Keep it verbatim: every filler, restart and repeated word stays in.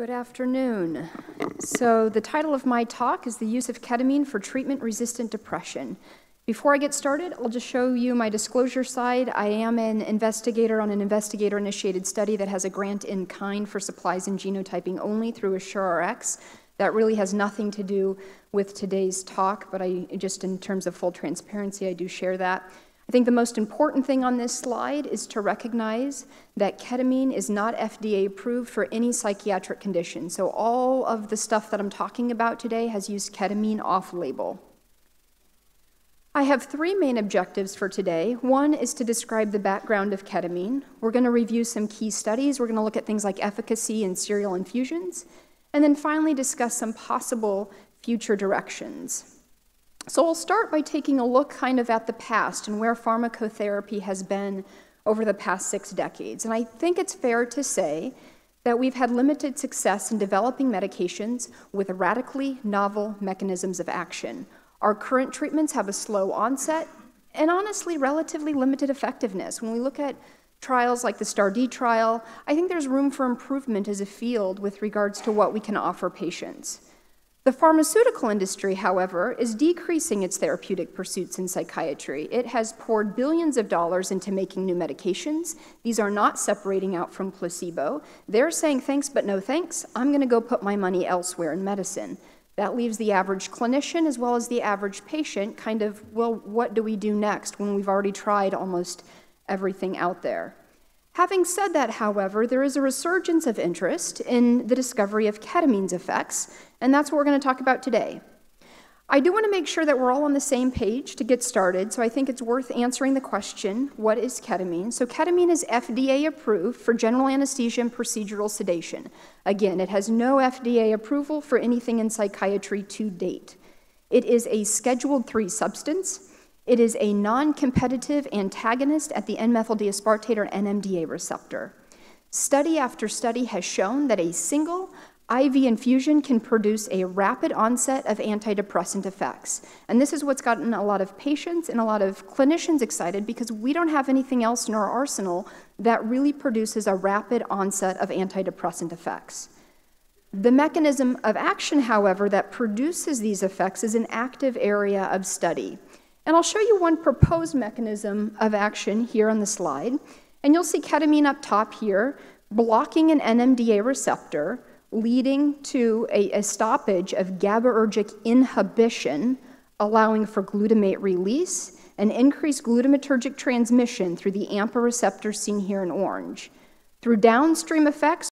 Good afternoon. So the title of my talk is The Use of Ketamine for Treatment-Resistant Depression. Before I get started, I'll just show you my disclosure side. I am an investigator on an investigator-initiated study that has a grant in kind for supplies and genotyping only through AssureRx. That really has nothing to do with today's talk, but I just in terms of full transparency, I do share that. I think the most important thing on this slide is to recognize that ketamine is not F D A approved for any psychiatric condition. So all of the stuff that I'm talking about today has used ketamine off-label. I have three main objectives for today. One is to describe the background of ketamine. We're going to review some key studies. We're going to look at things like efficacy in serial infusions. And then finally discuss some possible future directions. So I'll start by taking a look kind of at the past and where pharmacotherapy has been over the past six decades. And I think it's fair to say that we've had limited success in developing medications with radically novel mechanisms of action. Our current treatments have a slow onset and honestly relatively limited effectiveness. When we look at trials like the STAR D trial, I think there's room for improvement as a field with regards to what we can offer patients. The pharmaceutical industry, however, is decreasing its therapeutic pursuits in psychiatry. It has poured billions of dollars into making new medications. These are not separating out from placebo. They're saying thanks but no thanks. I'm going to go put my money elsewhere in medicine. That leaves the average clinician as well as the average patient kind of, well, what do we do next when we've already tried almost everything out there? Having said that, however, there is a resurgence of interest in the discovery of ketamine's effects, and that's what we're going to talk about today. I do want to make sure that we're all on the same page to get started, so I think it's worth answering the question, what is ketamine? So ketamine is F D A approved for general anesthesia and procedural sedation. Again, it has no F D A approval for anything in psychiatry to date. It is a Schedule three substance. It is a non-competitive antagonist at the N methyl D aspartate or N M D A receptor. Study after study has shown that a single I V infusion can produce a rapid onset of antidepressant effects. And this is what's gotten a lot of patients and a lot of clinicians excited because we don't have anything else in our arsenal that really produces a rapid onset of antidepressant effects. The mechanism of action, however, that produces these effects is an active area of study. And I'll show you one proposed mechanism of action here on the slide. And you'll see ketamine up top here, blocking an N M D A receptor, leading to a, a stoppage of GABAergic inhibition, allowing for glutamate release and increased glutamatergic transmission through the AMPA receptor seen here in orange. Through downstream effects,